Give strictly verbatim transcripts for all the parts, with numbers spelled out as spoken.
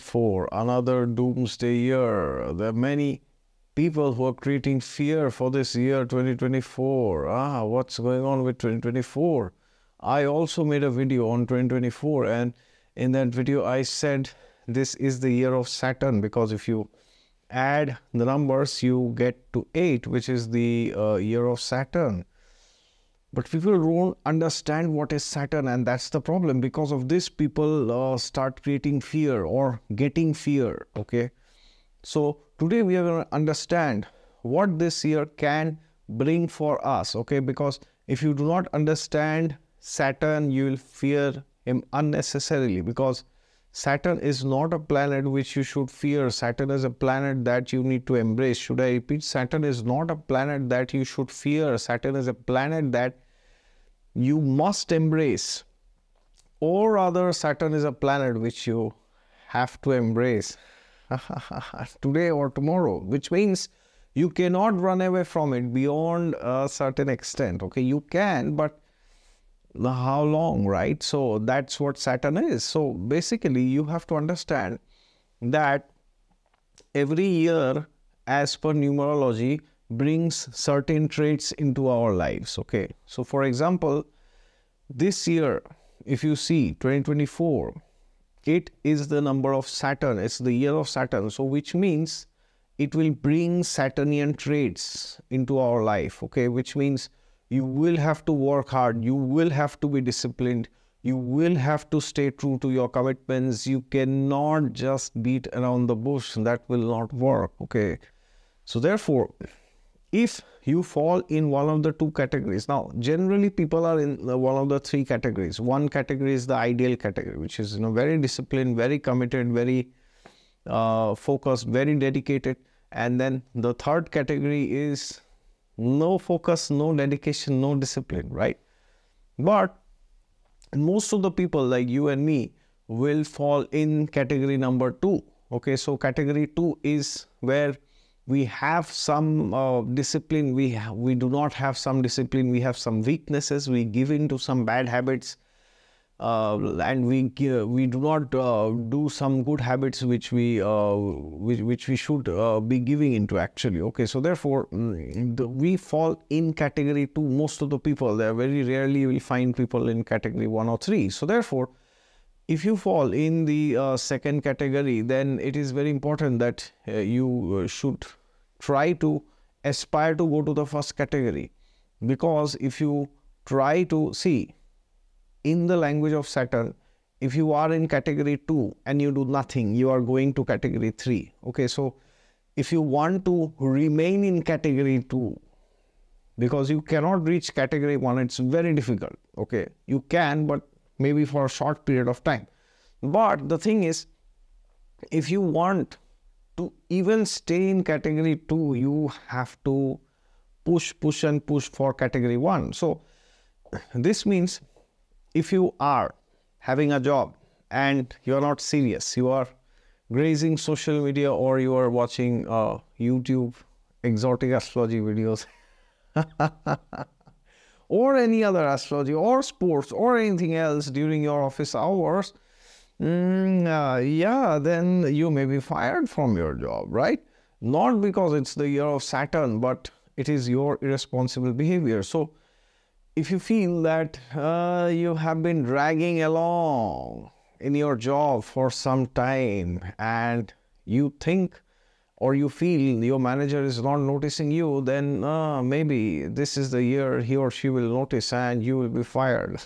for another doomsday year. There are many people who are creating fear for this year twenty twenty-four. Ah, what's going on with twenty twenty-four? I also made a video on twenty twenty-four, and in that video I said this is the year of Saturn, because if you add the numbers you get to eight, which is the uh, year of Saturn. But people don't understand what is Saturn, and that's the problem. Because of this, people uh, start creating fear or getting fear, okay? So today we are going to understand what this year can bring for us, okay? Because if you do not understand Saturn, you will fear him unnecessarily, because Saturn is not a planet which you should fear. Saturn is a planet that you need to embrace. Should I repeat? Saturn is not a planet that you should fear. Saturn is a planet that you must embrace. Or rather, Saturn is a planet which you have to embrace today or tomorrow, which means you cannot run away from it beyond a certain extent. Okay, you can, but how long, right? So that's what Saturn is. So basically you have to understand that every year as per numerology brings certain traits into our lives, okay? So for example, this year, if you see twenty twenty-four, it is the number of Saturn. It's the year of Saturn. So which means it will bring Saturnian traits into our life, okay? Which means you will have to work hard, you will have to be disciplined, you will have to stay true to your commitments, you cannot just beat around the bush, that will not work, okay? So therefore, if you fall in one of the two categories, now generally people are in one of the three categories. One category is the ideal category, which is, you know, very disciplined, very committed, very uh, focused, very dedicated. And then the third category is no focus, no dedication, no discipline, right? But most of the people like you and me will fall in category number two, okay? So category two is where we have some uh, discipline, we, we do not have some discipline, we have some weaknesses, we give in to some bad habits, uh, and we, uh, we do not uh, do some good habits which we uh, which, which we should uh, be giving into actually, okay? So therefore, we fall in category two, most of the people. There very rarely you will find people in category one or three. So therefore, if you fall in the uh, second category, then it is very important that uh, you uh, should try to aspire to go to the first category, because if you try to see, in the language of Saturn, if you are in category two and you do nothing, you are going to category three. Okay, so if you want to remain in category two, because you cannot reach category one, it's very difficult. Okay, you can, but maybe for a short period of time. But the thing is, if you want to even stay in category two, you have to push, push and push for category one. So this means, if you are having a job and you are not serious, you are grazing social media or you are watching uh, YouTube exotic astrology videos or any other astrology or sports or anything else during your office hours, mm, uh, yeah, then you may be fired from your job, right? Not because it's the year of Saturn, but it is your irresponsible behavior. So if you feel that uh, you have been dragging along in your job for some time and you think or you feel your manager is not noticing you, then uh, maybe this is the year he or she will notice and you will be fired.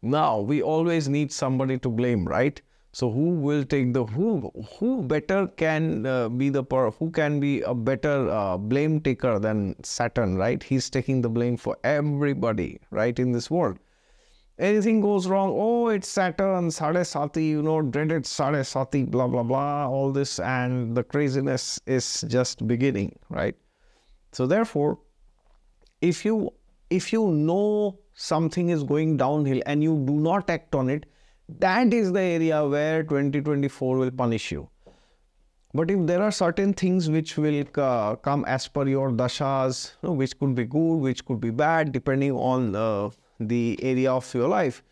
Now, we always need somebody to blame, right? So who will take the, who, who better can uh, be the, who can be a better uh, blame taker than Saturn, right? He's taking the blame for everybody, right, in this world. Anything goes wrong, oh, it's Saturn, Sade Sati, you know, dreaded Sade Sati, blah, blah, blah, all this, and the craziness is just beginning, right? So therefore, if you, if you know something is going downhill and you do not act on it, that is the area where twenty twenty-four will punish you. But if there are certain things which will uh, come as per your dashas, you know, which could be good, which could be bad, depending on uh, the area of your life,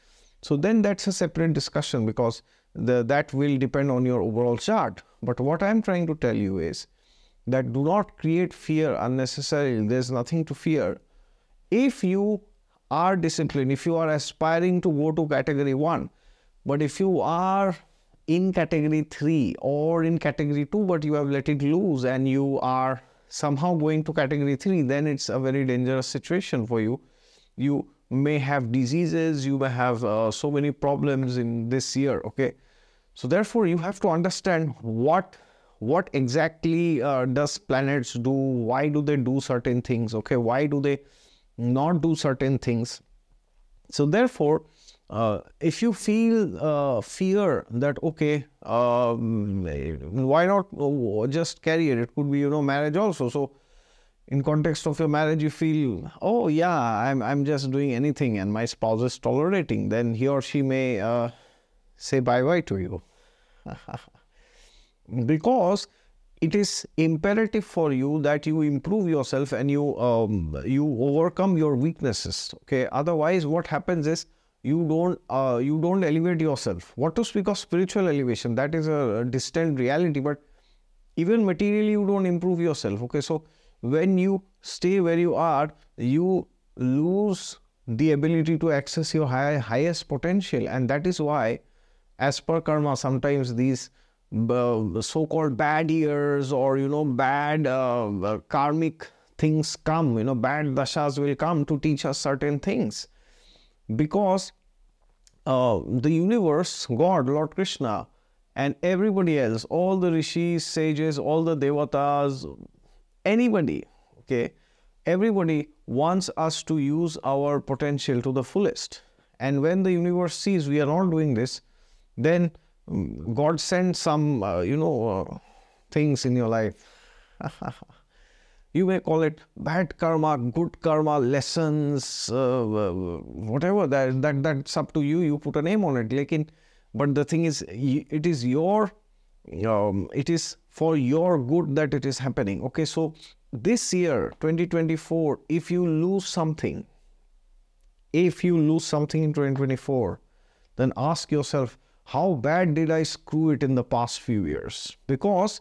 So then that's a separate discussion, because the, that will depend on your overall chart. But what I'm trying to tell you is that do not create fear unnecessarily. There's nothing to fear. If you are disciplined, if you are aspiring to go to category one, but if you are in category three or in category two, but you have let it loose and you are somehow going to category three, then it's a very dangerous situation for you. You may have diseases, you may have uh, so many problems in this year, okay? So therefore, you have to understand what what exactly uh, does planets do, why do they do certain things, okay? Why do they not do certain things? So therefore, uh, if you feel uh, fear that, okay, um, why not just career? It could be, you know, marriage also. So in context of your marriage, you feel, oh yeah, I'm, I'm just doing anything and my spouse is tolerating, then he or she may uh, say bye-bye to you. Because it is imperative for you that you improve yourself and you, um, you overcome your weaknesses, okay? Otherwise, what happens is you don't, uh, you don't elevate yourself. What to speak of spiritual elevation? That is a distant reality, but even materially, you don't improve yourself, okay? So when you stay where you are, you lose the ability to access your high, highest potential. And that is why, as per karma, sometimes these so-called bad years or, you know, bad uh, karmic things come, you know, bad dashas will come to teach us certain things. Because uh, the universe, God, Lord Krishna, and everybody else, all the rishis, sages, all the devatas, anybody, okay, everybody wants us to use our potential to the fullest. And when the universe sees we are not doing this, then God sends some, uh, you know, uh, things in your life. You may call it bad karma, good karma, lessons, uh, whatever, that, that that's up to you. You put a name on it. Lekin, but the thing is, it is your, um, it is for your good that it is happening. Okay, so this year, twenty twenty-four, if you lose something, if you lose something in twenty twenty-four, then ask yourself, how bad did I screw it in the past few years? Because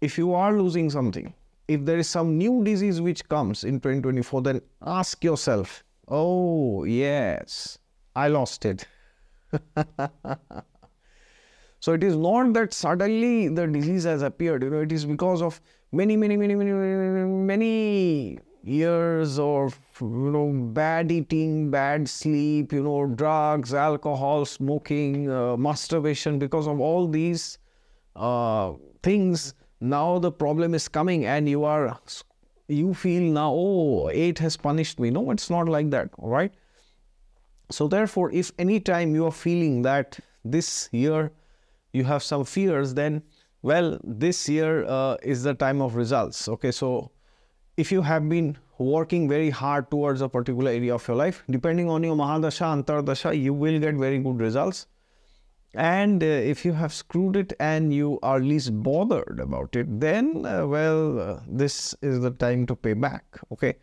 if you are losing something, if there is some new disease which comes in twenty twenty-four, then ask yourself, oh yes, I lost it. So it is not that suddenly the disease has appeared, you know, it is because of many, many, many, many, many years of, you know, bad eating, bad sleep, you know, drugs, alcohol, smoking, uh, masturbation. Because of all these uh, things, now the problem is coming and you are, you feel now, oh, eight has punished me. No, it's not like that, all right? So therefore, if any time you are feeling that this year you have some fears, then, well, this year uh, is the time of results, okay? So if you have been working very hard towards a particular area of your life, depending on your Mahadasha, Antardasha, you will get very good results. And uh, if you have screwed it and you are least bothered about it, then, uh, well, uh, this is the time to pay back, okay?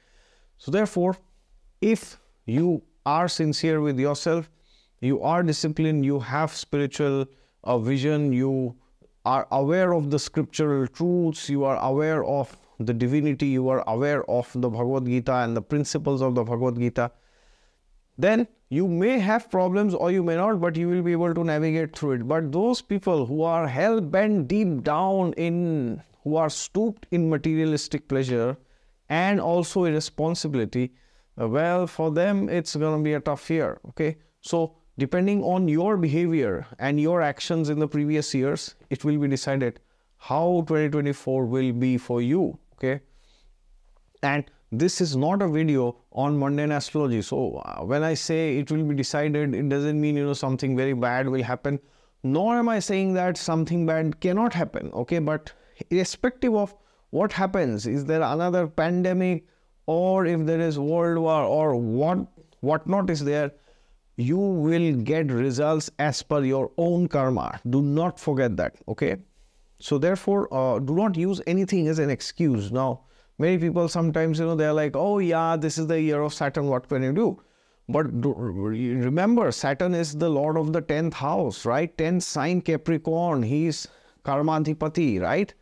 So therefore, if you are sincere with yourself, you are disciplined, you have spiritual a vision, you are aware of the scriptural truths, you are aware of the divinity, you are aware of the Bhagavad Gita and the principles of the Bhagavad Gita, then you may have problems or you may not, but you will be able to navigate through it. But those people who are hell-bent deep down in, who are stooped in materialistic pleasure and also irresponsibility, well, for them, it's going to be a tough year, okay? So depending on your behavior and your actions in the previous years, it will be decided how twenty twenty-four will be for you, okay? And this is not a video on mundane astrology. So uh, when I say it will be decided, it doesn't mean, you know, something very bad will happen. Nor am I saying that something bad cannot happen, okay? But irrespective of what happens, is there another pandemic or if there is world war or what, what not is there, you will get results as per your own karma. Do not forget that, okay? So therefore, uh, do not use anything as an excuse. Now, many people sometimes, you know, they're like, oh yeah, this is the year of Saturn, what can you do? But do, remember, Saturn is the lord of the tenth house, right? tenth sign Capricorn, he is Karmadhipati, right?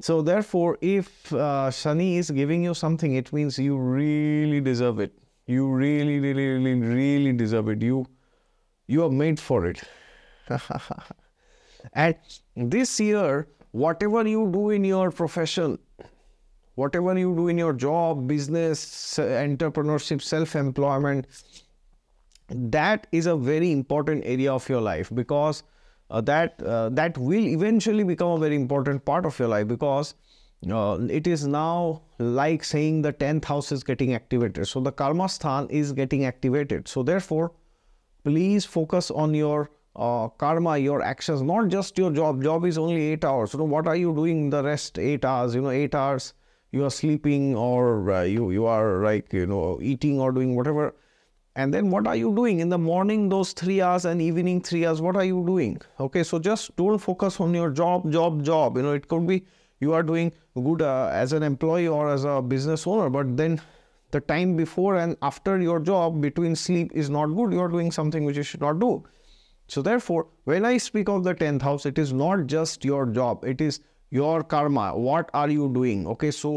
So therefore, if uh, Shani is giving you something, it means you really deserve it. You really, really, really, really deserve it. You, you are made for it. And this year, whatever you do in your profession, whatever you do in your job, business, entrepreneurship, self-employment, that is a very important area of your life, because uh, that uh, that will eventually become a very important part of your life, because uh, it is now like saying the tenth house is getting activated. So the karma sthan is getting activated. So therefore, please focus on your Uh, karma, your actions, not just your job. Job is only eight hours. You know, what are you doing the rest eight hours? You know, eight hours you are sleeping, or uh, you you are like you know eating or doing whatever. And then what are you doing in the morning? Those three hours and evening three hours. What are you doing? Okay, so just don't focus on your job, job, job. You know, it could be you are doing good uh, as an employee or as a business owner, but then the time before and after your job, between sleep, is not good. You are doing something which you should not do. So therefore, when I speak of the tenth house, it is not just your job, it is your karma. What are you doing? Okay, so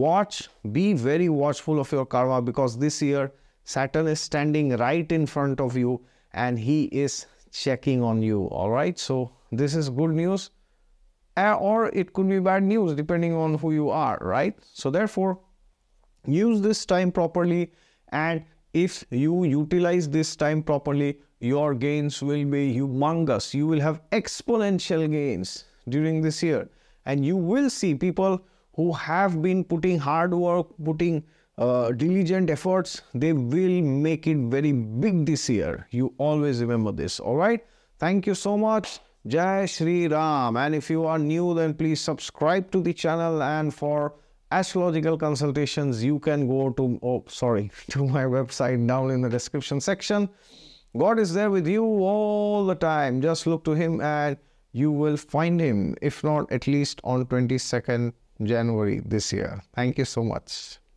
watch, be very watchful of your karma, because this year Saturn is standing right in front of you and he is checking on you, all right? So this is good news, or it could be bad news depending on who you are, right? So therefore, use this time properly, and if you utilize this time properly, your gains will be humongous. You will have exponential gains during this year. And you will see people who have been putting hard work, putting uh, diligent efforts, they will make it very big this year. You always remember this, all right? Thank you so much. Jai Shri Ram. And if you are new, then please subscribe to the channel. And for astrological consultations, you can go to, oh, sorry, to my website down in the description section. God is there with you all the time. Just look to him and you will find him, if not at least on twenty-second January this year. Thank you so much.